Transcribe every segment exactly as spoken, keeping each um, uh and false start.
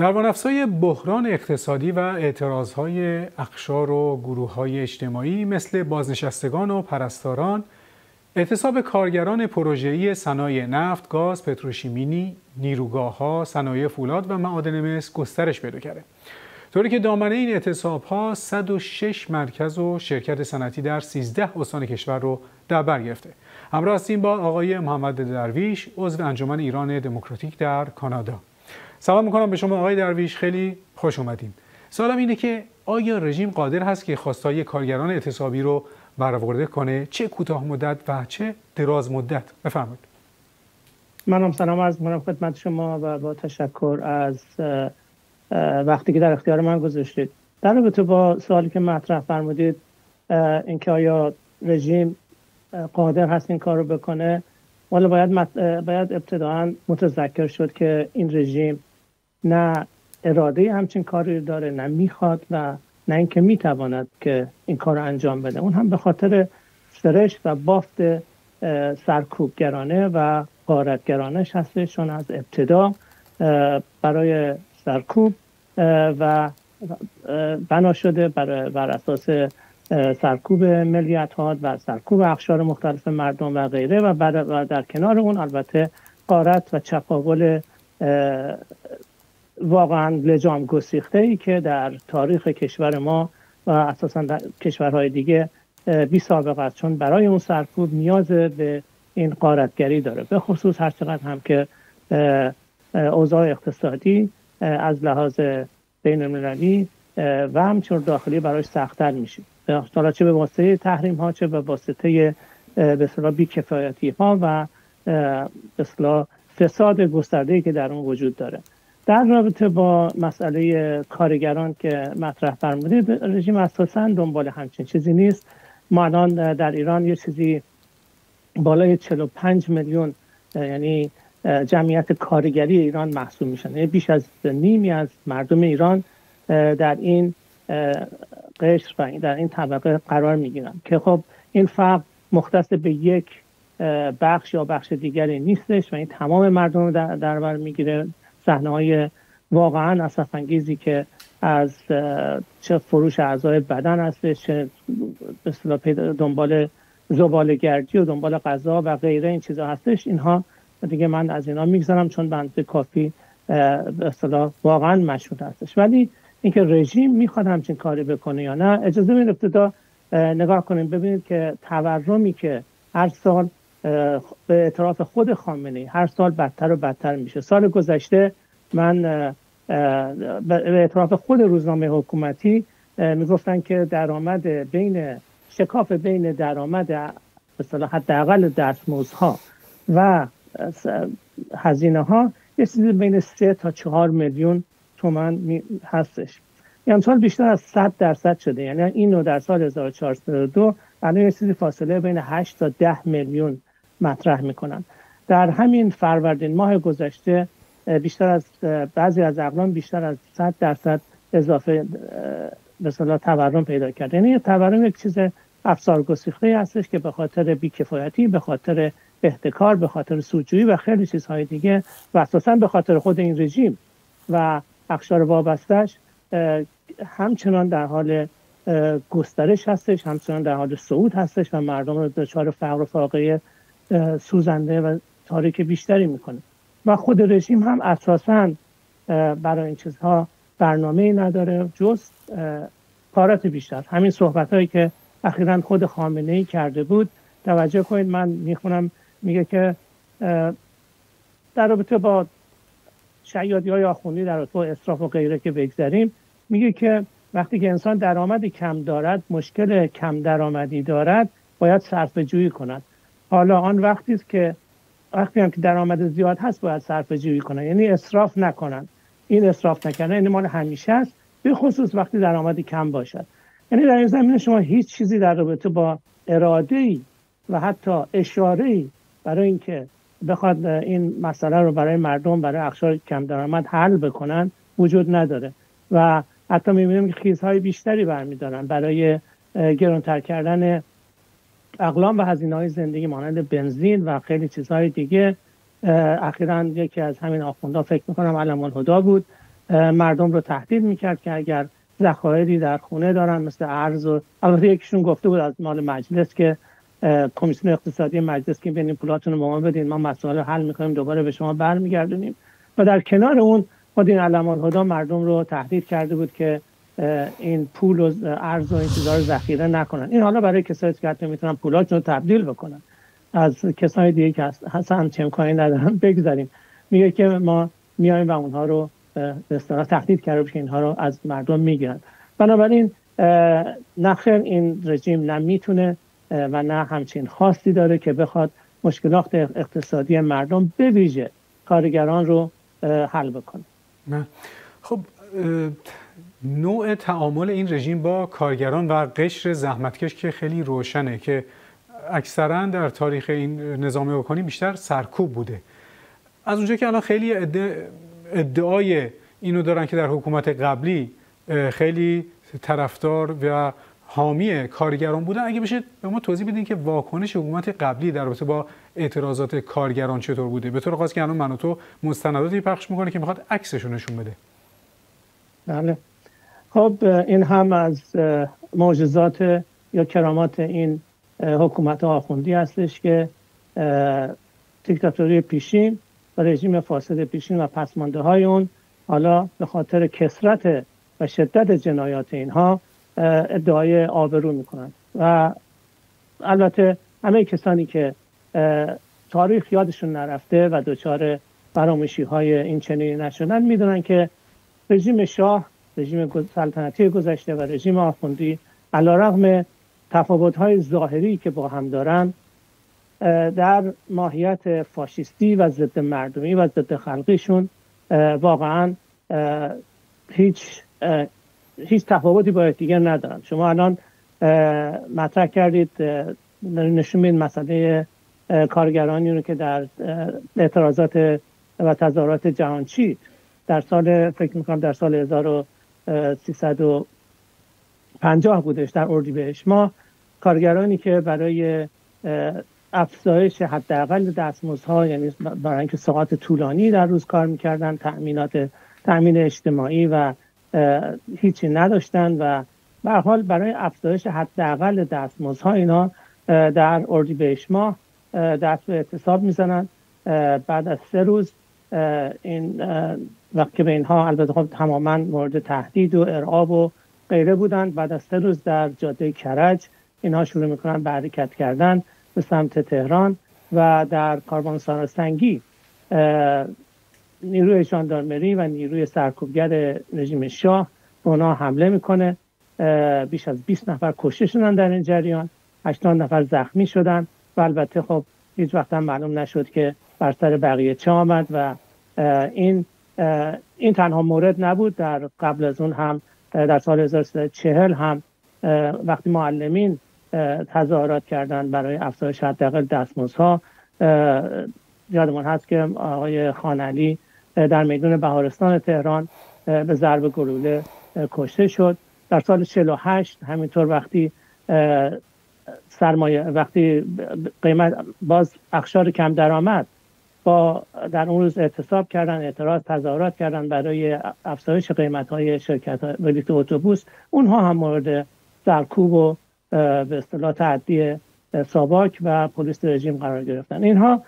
نرم‌افزای بحران اقتصادی و اعتراض‌های اقشار و گروه‌های اجتماعی مثل بازنشستگان و پرستاران، اعتصاب کارگران پروژه‌ای صنایع نفت، گاز، پتروشیمینی، نیروگاه‌ها، صنایع فولاد و معادن مس گسترش پیدا کرده. طوری که دامنه این اعتصاب‌ها صد و شش مرکز و شرکت صنعتی در سیزده استان کشور رو در بر گرفته. همراه هستیم با آقای محمد درویش، عضو انجمن ایران دموکراتیک در کانادا. سلام میکنم به شما آقای درویش، خیلی خوش اومدین. سوالم اینه که آیا رژیم قادر هست که خواستهای کارگران اعتصابی رو برآورده کنه، چه کوتاه مدت و چه دراز مدت؟ بفرمایید. منم سلام عرض میکنم خدمت شما و با تشکر از وقتی که در اختیار من گذاشتید. در رابطه با سوالی که مطرح فرمودید، اینکه آیا رژیم قادر هست این کار رو بکنه، والا باید باید ابتداً متذکر شد که این رژیم نه اراده همچین کاری داره، نه میخواد و نه اینکه میتواند که این کار رو انجام بده. اون هم به خاطر سرشت و بافت سرکوبگرانه و غارتگرانش هستش، چون از ابتدا برای سرکوب و بنا شده بر اساس سرکوب ملیت‌ها و سرکوب اقشار مختلف مردم و غیره، و در کنار اون البته غارت و چپاول واقعا لجام گسیخته‌ای که در تاریخ کشور ما و اساسا در کشورهای دیگه بی سابقه است، چون برای اون سرکوب نیاز به این غارتگری داره. به خصوص هر چقدر هم که اوضاع اقتصادی از لحاظ بین‌المللی و همچنین داخلی براش سخت‌تر میشه، حالا چه به واسطه تحریم ها، چه به واسطه به اصطلاح بی‌کفایتی ها و به اصطلاح فساد گسترده‌ای که در اون وجود داره. در رابطه با مسئله کارگران که مطرح فرمودید، رژیم اساساً دنبال همچین چیزی نیست. ما الان در ایران یه چیزی بالای چهل و پنج میلیون یعنی جمعیت کارگری ایران محسوب میشن، یعنی بیش از نیمی از مردم ایران در این قشر و در این طبقه قرار میگیرن که خب این فقر مختص به یک بخش یا بخش دیگری نیستش و این تمام مردم در, در بر میگیره. صحنه های واقعا اسف انگیزی که از چه فروش اعضای بدن هستش، چه به اصطلاح دنبال زباله گردی و دنبال غذا و غیره این چیزا هستش، اینها دیگه من از اینا میگذرم چون بنده کافی به اصطلاح واقعا مشهود هستش. ولی اینکه رژیم میخواد همچین کاری بکنه یا نه، اجازه بدید ابتدا نگاه کنیم ببینید که تورمی که هر سال به اعتراف خود خامنه‌ای هر سال بدتر و بدتر میشه. سال گذشته من به اعتراف خود روزنامه حکومتی میگفتن که درآمد بین شکاف بین درآمد به اصطلاح حداقل دستمزدها و هزینه ها یه چیزی بین سه تا چهار میلیون تومان هستش. امسال بیشتر از صد درصد شده، یعنی اینو در سال هزار و چهارصد و دو الان یه چیزی فاصله بین هشت تا ده میلیون مطرح میکنن. در همین فروردین ماه گذشته بیشتر از بعضی از اقلام بیشتر از صد درصد اضافه به اصطلاح تورم پیدا کرد. یعنی تورم یک چیز افسار گسیخته هستش که به خاطر بیکفایتی، به خاطر احتکار، به خاطر سودجویی و خیلی چیزهای دیگه و اساساً به خاطر خود این رژیم و اقشار وابستش همچنان در حال گسترش هستش، همچنان در حال صعود هستش و مردم رو دچار فقر و فاقه سوزنده و تاریک بیشتری میکنه. و خود رژیم هم اساساً برای این چیزها برنامه‌ای نداره جز کارات بیشتر. همین صحبت‌هایی که اخیراً خود خامنه‌ای کرده بود، توجه کنید من میخونم، میگه که در رابطه با شیادی های آخوندی در رابطه با اسراف و غیره که بگذاریم، میگه که وقتی که انسان درآمد کم دارد، مشکل کم درآمدی دارد، باید صرفه جویی کند. حالا آن وقتی است که وقتی هم که درآمد زیاد هست باید صرفه جویی کنند، یعنی اسراف نکنند. این اسراف نکنند یعنی مال همیشه است، به خصوص وقتی درآمد کم باشد. یعنی در این زمینه شما هیچ چیزی در رابطه با اراده‌ای و حتی اشاره‌ای برای اینکه بخواد این مسئله رو برای مردم، برای اقشار کم درآمد حل بکنن وجود نداره. و حتی می‌بینیم که خیزهای بیشتری برمی‌دارن برای گرانتر کردن اقلام و هزینه‌های زندگی مانند بنزین و خیلی چیزهای دیگه. اخیراً یکی از همین آخوندها فکر می‌کنم علم‌الهدی بود، مردم رو تهدید میکرد که اگر ذخایری در خونه دارن مثل ارز و البته یکیشون گفته بود از مال مجلس که کمیسیون اقتصادی مجلس که ببینین پولاتون رو به ما بدین ما مسائل حل میکنیم دوباره به شما برمیگردونیم، و در کنار اون خود این علم‌الهدی مردم رو تهدید کرده بود که این پول و ارز و این چیزا رو ذخیره نکنن. این حالا برای کسایی که حتی میتونن پولاشون رو تبدیل بکنن، از کسای دیگه که اصلا چه امکانی ندارن بگذاریم. میگه که ما میایم و اونها رو به اصطلاح تهدید کرده بود که اینها رو از مردم میگیرن. بنابراین نخیر این رژیم نه میتونه و نه همچین خواستی داره که بخواد مشکلات اقتصادی مردم به ویژه کارگران رو حل بکنه. خب نوع تعامل این رژیم با کارگران و قشر زحمتکش که خیلی روشنه که اکثرا در تاریخ این نظام حکومتی بیشتر سرکوب بوده، از اونجا که الان خیلی ادعای اینو دارن که در حکومت قبلی خیلی طرفدار و حامی کارگران بودن، اگه بشه به ما توضیح بدین که واکنش حکومت قبلی در رابطه با اعتراضات کارگران چطور بوده، به طور خاص که الان من و تو مستنداتی پخش میکنه که میخواد عکسشون نشون بده. بله. خب این هم از معجزات یا کرامات این حکومت آخوندی هستش که دیکتاتوری پیشین و رژیم فاسد پیشین و پسمانده های اون حالا به خاطر کثرت و شدت جنایات اینها ادعای آبرو میکنن. و البته همه کسانی که تاریخ یادشون نرفته و دچار فراموشی های این چنینی نشدن میدونن که رژیم شاه، رژیم سلطنتی گذشته و رژیم آخوندی علیرغم تفاوت‌های ظاهری که با هم دارن در ماهیت فاشیستی و ضد مردمی و ضد خلقیشون واقعا هیچ هیچ تفاوتی با دیگر ندارن. شما الان مطرح کردید نشون میدید مسئله کارگرانی رو که در اعتراضات و تظاهرات جهانچی در سال فکر میکنم در سال هزار و سیصد و پنجاه بودش در اردیبهشت ما کارگرانی که برای افزایش حداقل دستمزدها یعنی برای اینکه ساعات طولانی در روز کار میکردن، تأمینات تأمین اجتماعی و هیچی نداشتن و به هر حال برای افزایش حداقل دستمزدها اینا در اردیبهشت ماه دست به اعتصاب میزنن. بعد از سه روز این وقتی به اینها البته خب تماما مورد تهدید و ارعاب و غیره بودند، بعد از سه روز در جاده کرج اینها شروع میکنن به حرکت کردن به سمت تهران و در کاروانسرای سنگی نیروی ژاندارمری و نیروی سرکوبگر رژیم شاه به اونها حمله میکنه. بیش از بیست نفر کشته شدن در این جریان، هشتاد نفر زخمی شدن و البته خب هیچ وقت هم معلوم نشد که بر سر بقیه چه آمد. و این این تنها مورد نبود، در قبل از اون هم در سال هزار و سیصد و چهل هم وقتی معلمین تظاهرات کردن برای افزایش حداقل دستمزدها، یادمون هست که آقای خانعلی در میدان بهارستان تهران به ضرب گلوله کشته شد. در سال چهل و هشت همینطور وقتی سرمایه وقتی قیمت باز اقشار کم درآمد با در اون روز اعتصاب کردن، اعتراض تظاهرات کردن برای افزایش قیمت‌های شرکت‌های بلیط اتوبوس، اونها هم مورد سرکوب و به اصطلاح تعدی ساواک و پلیس رژیم قرار گرفتن. اینها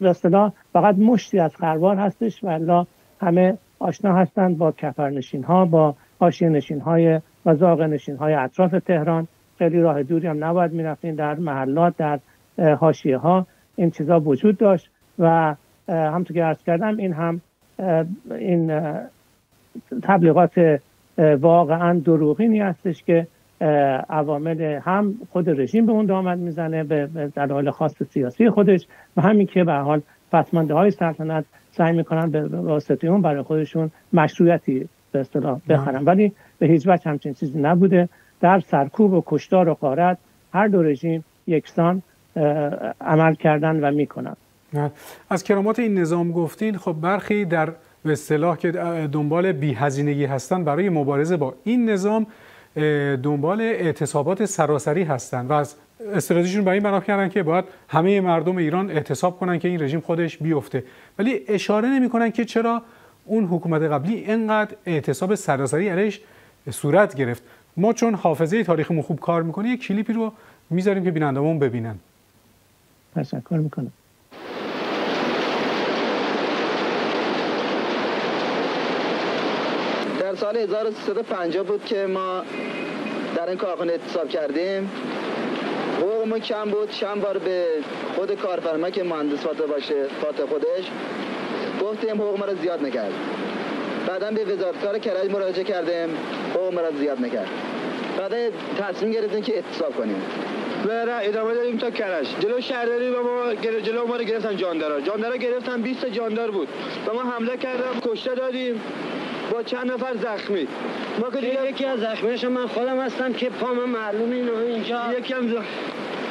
به اصطلاح فقط مشتی از خروار هستش و الا همه آشنا هستند با کفرنشین‌ها، با حاشیه‌نشین‌های و زاغه‌نشین‌های اطراف تهران. خیلی راه دوری هم نباید می‌رفتین، در محلات، در حاشیه‌ها این چیزا وجود داشت و همونطور که عرض کردم این هم این تبلیغات واقعا دروغینی هستش که عوامل هم خود رژیم به اون دامن میزنه به در حال خاص سیاسی خودش و همین که به حال پسمانده های سلطنت سعی میکنن به واسطه اون برای خودشون مشروعیتی به اصطلاح بخرن، ولی به هیچ وجه همچین چیزی نبوده. در سرکوب و کشتار و غارت هر دو رژیم یکسان عمل کردن و میکنن. از کرامات این نظام گفتین، خب برخی در به اصطلاح که دنبال بی‌هزینگی هستن برای مبارزه با این نظام دنبال اعتصابات سراسری هستن و از استراتژیشون برای این بنا کردن که باید همه مردم ایران اعتصاب کنن که این رژیم خودش بیفته، ولی اشاره نمیکنن که چرا اون حکومت قبلی انقدر اعتصاب سراسری علیش صورت گرفت. ما چون حافظه تاریخمون خوب کار میکنه یک کلیپی رو میذاریم که بینندمون ببینن. تشکر میکنم. در سال هزار و سیصد و پنجاه بود که ما در این کارخانه اعتصاب کردیم. حقوقمون کم بود، چند بار به خود کارفرما که مهندس فاطمه باشه فاطمه خودش گفتیم حقوق ما رو زیاد نکرد. بعدا به وزارت کار کرج مراجعه کردیم، حقوق ما رو زیاد نکرد. بعدا تصمیم گرفتیم که اعتصاب کنیم و ادامه دادیم تا کرج. جلو شهرداری و ما جلو ما رو گرفتن جاندارا. جاندارا گرفتن بیست جاندار بود. و ما حمله کردیم، کشته دادیم. با چند نفر زخمی. ما که دیگه یکی از زخمی‌هاش من خودم هستم که پام معلومه اینو اینجا. یکی هم زخم.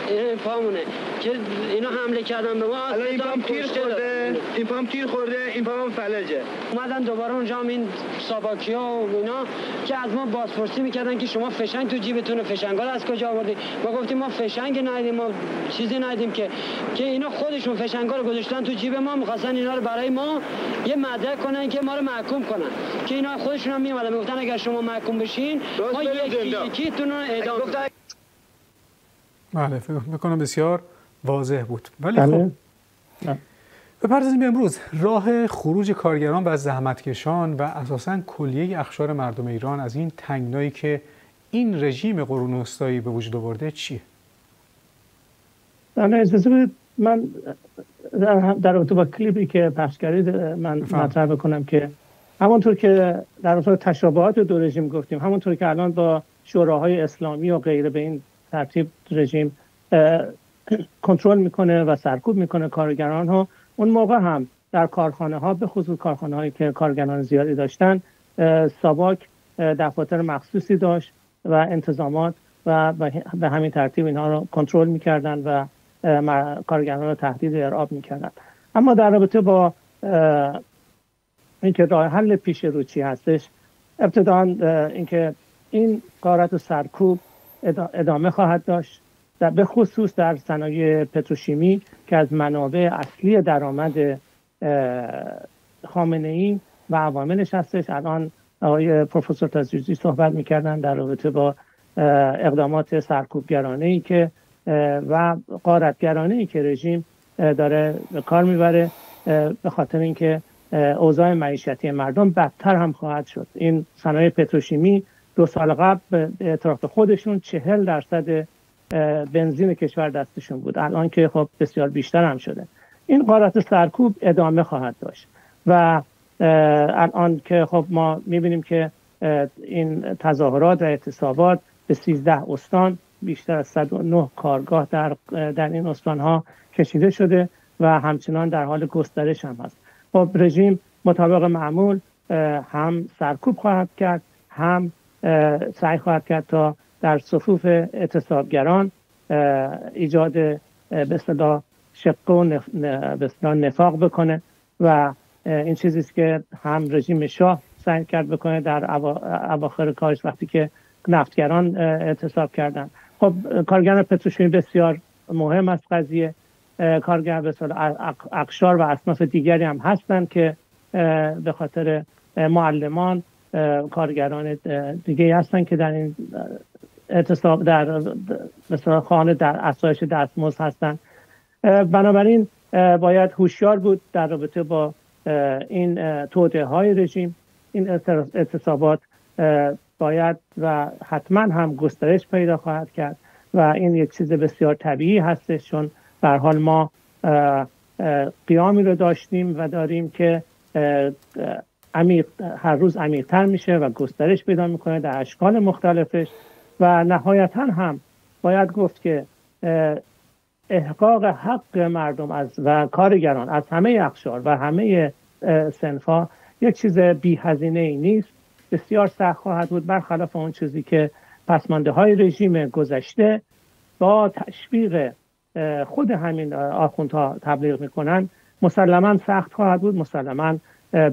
این پامونه که اینو حمله کردن به ما. الان این پام تیر خورده. این پام تیر خورده. این پام فلجه. اومدن دوباره اونجا این ساواکی‌ها و اینا که از ما بازپرسی می‌کردن که شما فشنگ تو جیبتونه، فشنگا رو از کجا آوردید؟ ما گفتیم ما فشنگ ندیدیم، ما چیزی ندیدیم که که اینا خودشون فشنگا رو گذاشتن تو جیب ما، می‌خواستن اینا رو برای ما یه مدرک کنن که ما رو محکوم کنن. که اینا خودشون هم می‌اومدن می‌گفتن اگر شما محکوم بشین ما یکیتون رو اعدام می‌کنیم. بله، فکر میکنم بسیار واضح بود. ولی خب بپردازیم به امروز. راه خروج کارگران و زحمتکشان و اساساً کلیه اقشار مردم ایران از این تنگنایی که این رژیم قرون وسطایی به وجود آورده چیه؟ من اجازه بدید من در رابطه با کلیپی که پخش کردید من مطرح بکنم که همونطور که در رابطه با تشابهات دو رژیم گفتیم، همونطور که الان با شوراهای اسلامی و غیره به این ترتیب رژیم کنترل میکنه و سرکوب میکنه کارگران ها، اون موقع هم در کارخانه ها به خصوص کارخانه هایی که کارگران زیادی داشتن ساواک دفاتر مخصوصی داشت و انتظامات و به همین ترتیب اینها رو کنترل میکردن و کارگران رو تهدید ارعاب میکردن. اما در رابطه با اینکه راه حل پیش رو چی هستش، ابتدا اینکه این غارت و سرکوب ادامه خواهد داشت، در به خصوص در صنایع پتروشیمی که از منابع اصلی درآمد خامنه‌ای و عواملش هستش. الان آقای پروفسور تازیزی صحبت می‌کردن در رابطه با اقدامات سرکوبگرانه‌ای که و غارتگرانه‌ای که رژیم داره به کار میبره، به خاطر اینکه اوضاع معیشتی مردم بدتر هم خواهد شد. این صنایع پتروشیمی دو سال قبل به اعتراف خودشون چهل درصد بنزین کشور دستشون بود، الان که خب بسیار بیشتر هم شده. این غارت سرکوب ادامه خواهد داشت و الان که خب ما میبینیم که این تظاهرات و اعتصابات به سیزده استان، بیشتر از صد و نه کارگاه در در این استانها کشیده شده و همچنان در حال گسترش هم هست. خب رژیم مطابق معمول هم سرکوب خواهد کرد، هم سعی خواهد کرد تا در صفوف اعتصابگران ایجاد به اصطلاح شقه و به اصطلاح نفاق بکنه و این چیزی است که هم رژیم شاه سعی کرد بکنه در اواخر کارش وقتی که نفتگران اعتصاب کردند. خب کارگران پتروشیمی بسیار مهم است قضیه، کارگران به اصطلاح اقشار و اصناف دیگری هم هستند که به خاطر معلمان کارگران دیگه هستن که در این اعتصاب در مثلا خانه در افزایش دستمزد هستن. بنابراین باید هوشیار بود در رابطه با این توده های رژیم. این اعتصابات باید و حتما هم گسترش پیدا خواهد کرد و این یک چیز بسیار طبیعی هستش، چون به هر حال ما قیامی رو داشتیم و داریم که عمیق، هر روز عمیق‌تر میشه و گسترش پیدا میکنه در اشکال مختلفش و نهایتا هم باید گفت که احقاق حق مردم از و کارگران از همه اقشار و همه صنف‌ها یک چیز بی‌هزینه‌ای نیست. بسیار سخت خواهد بود، برخلاف اون چیزی که پسمانده‌های رژیم گذشته با تشویق خود همین آخوندها تبلیغ میکنن مسلماً سخت خواهد بود، مسلماً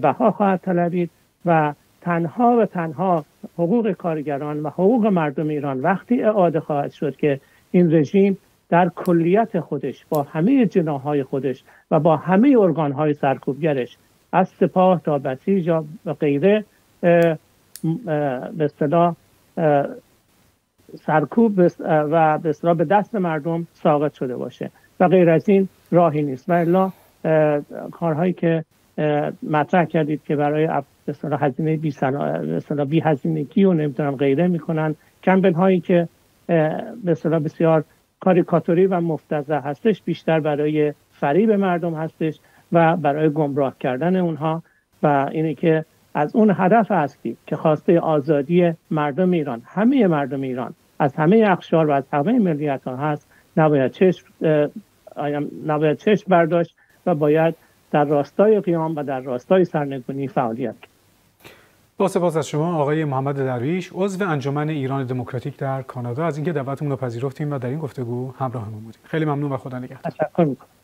بها خواهد طلبید و تنها و تنها حقوق کارگران و حقوق مردم ایران وقتی اعاده خواهد شد که این رژیم در کلیت خودش با همه جناح‌های خودش و با همه ارگان‌های سرکوبگرش از سپاه تا بسیج و غیره به اصطلاح سرکوب و به اصطلاح به دست مردم ساقط شده باشه و غیر از این راهی نیست. و الا کارهایی که مطرح کردید که برای به اصطلاح هزینه بی به بی هزینگی و نمیدونم غیره میکنن، کمپین هایی که به اصطلاح بسیار کاریکاتوری و مفتضح هستش بیشتر برای فریب مردم هستش و برای گمراه کردن اونها و اینه که از اون هدف اصلی که خواسته آزادی مردم ایران، همه مردم ایران از همه اقشار و از همه ملیت‌ها هست، نباید چشم نباید چشم برداشت و باید در راستای قیام و در راستای سرنگونی فعالیت کرد. با سپاس از شما آقای محمد درویش، عضو انجمن ایران دموکراتیک در کانادا، از اینکه دعوتمون رو پذیرفتیم و در این گفتگو همراهمون بودیم. خیلی ممنون و خدا نگهدار. تشکر می‌کنم.